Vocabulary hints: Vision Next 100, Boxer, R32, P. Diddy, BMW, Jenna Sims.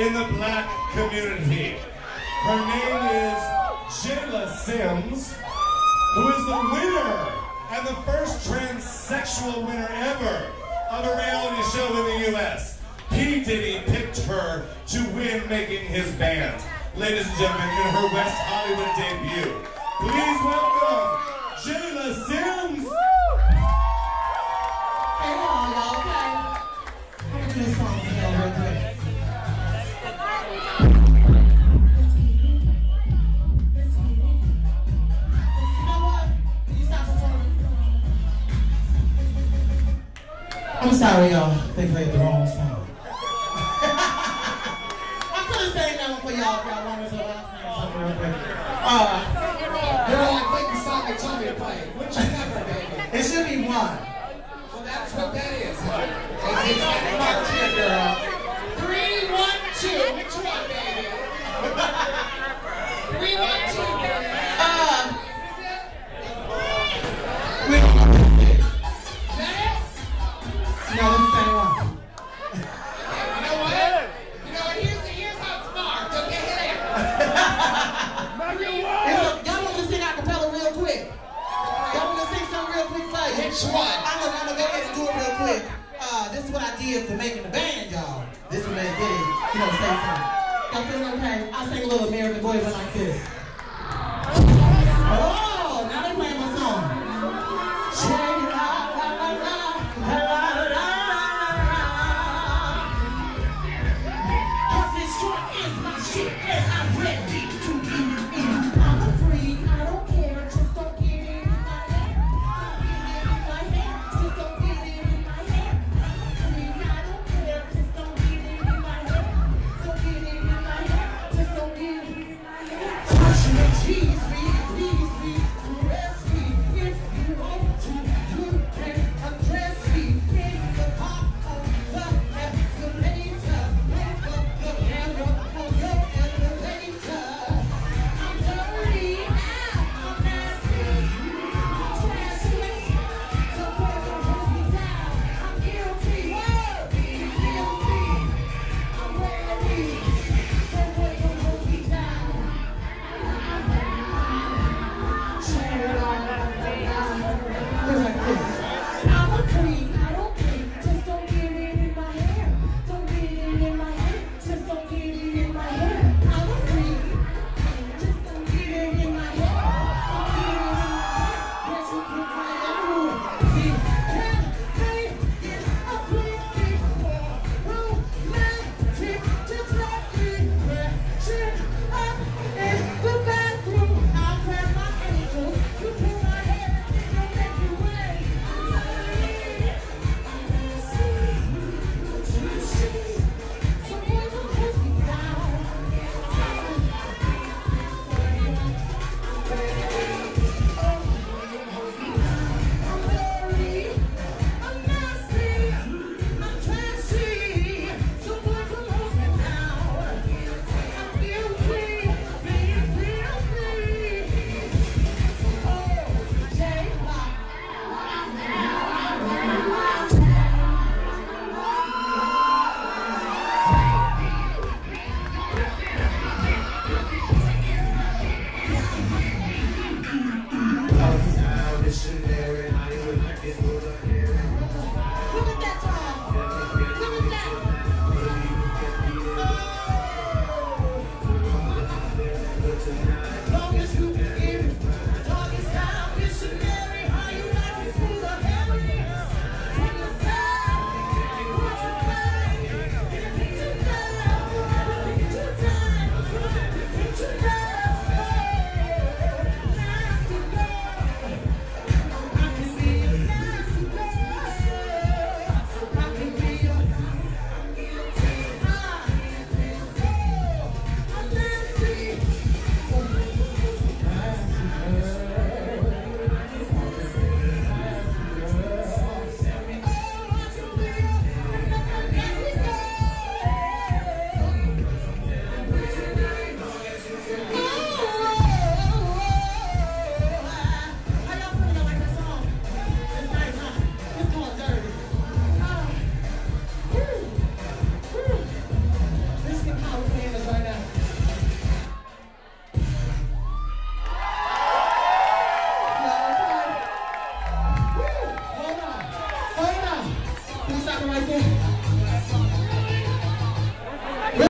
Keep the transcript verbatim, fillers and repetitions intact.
in the black community. Her name is Jenna Sims, who is the winner and the first transsexual winner ever of a reality show in the U S P. Diddy picked her to win Making His Band. Ladies and gentlemen, in her West Hollywood debut, please welcome Jenna Sims. Woo! Hey, hold on, okay? I'm gonna do a song for y'all real quick. Let's get it. You know what? Can you stop performing? I'm sorry, y'all. They played the wrong song. Y'all, y'all want to do something real quick? Uh, they're like, wait, the song they told me to play. Which number, baby? It should be one. Well, that's what that is. It's like one, two, girl. Three, one, two. Which one, baby? Three, one, two, baby. Uh, is that it? No, this is the same one. Which one? I'm gonna, I'm gonna go ahead and do it real quick. Uh, this is what I did for Making the Band, y'all. This is what I did. You know, say something. Y'all feeling okay? I'll sing a little American Boy went like this. Oh, now they playing my song. Check it out. Cause this joint is my shit and I'm ready to eat it. I'm a freak, I don't care, just don't get it. Please, please, please. like that.